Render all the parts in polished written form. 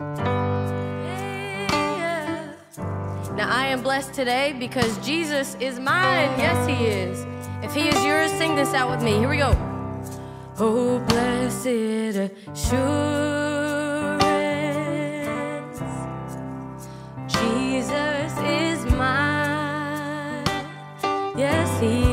Yeah. Now I am blessed today because Jesus is mine. Yes, he is. If he is yours, sing this out with me. Here we go. Oh, blessed assurance, Jesus is mine. Yes, he is.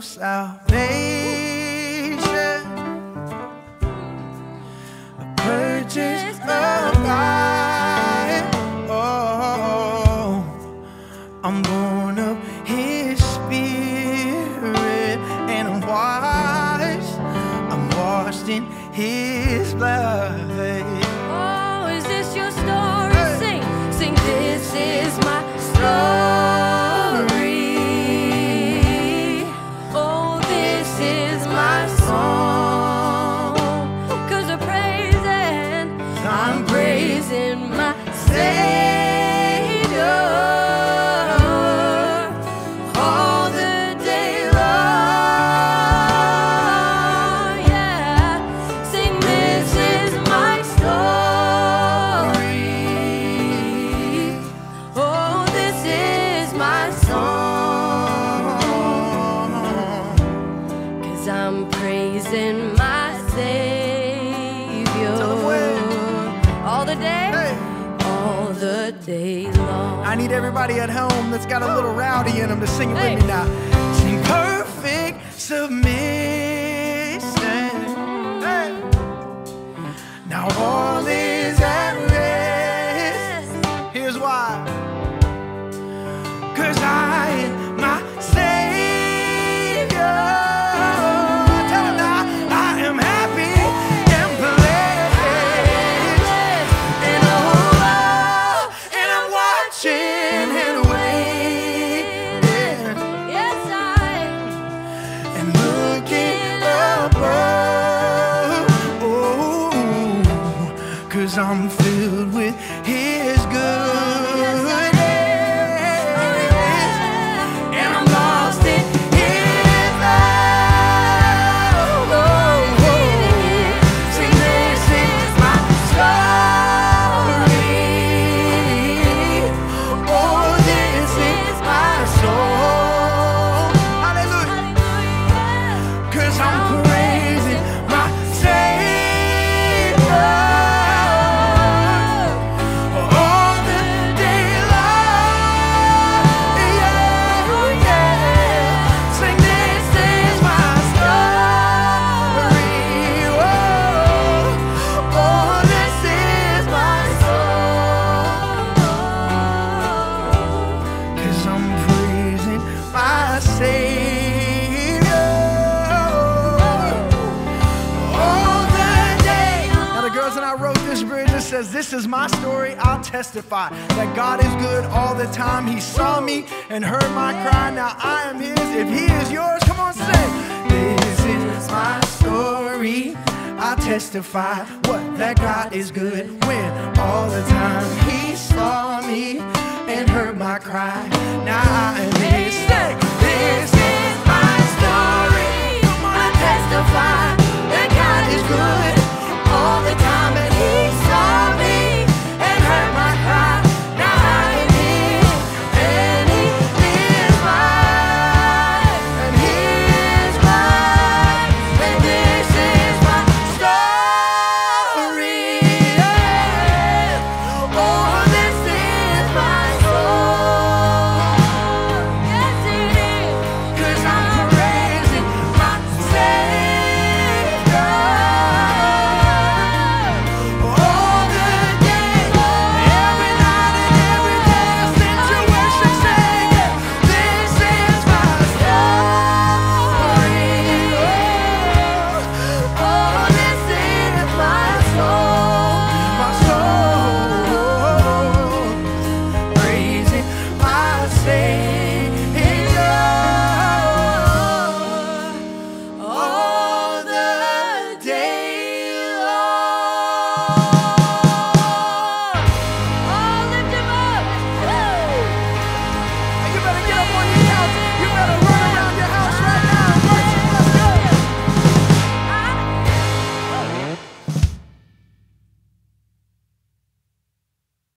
Salvation, a purchase of life. Oh, I'm born of his spirit and I'm washed in his blood. Oh, is this your story? Hey. Sing, this is my story. Praising my Savior all the day, hey. All the day long. I need everybody at home that's got a little rowdy in them to sing it hey. With me now. Sing perfect submission. Hey. Now all is at rest. Here's why. 'Cause I am my Savior. I'm filled with his goodness, and I'm lost in his love. See, this is my story. Oh, this is my soul. Hallelujah. 'Cause I'm praising my Savior. Says, this is my story, I'll testify that God is good all the time. He saw me and heard my cry. Now I am his, if he is yours, come on, say, this is my story, I'll testify what that God is good when all the time he saw me and heard my cry. Now I am his, say, this is my story, I testify that God is good.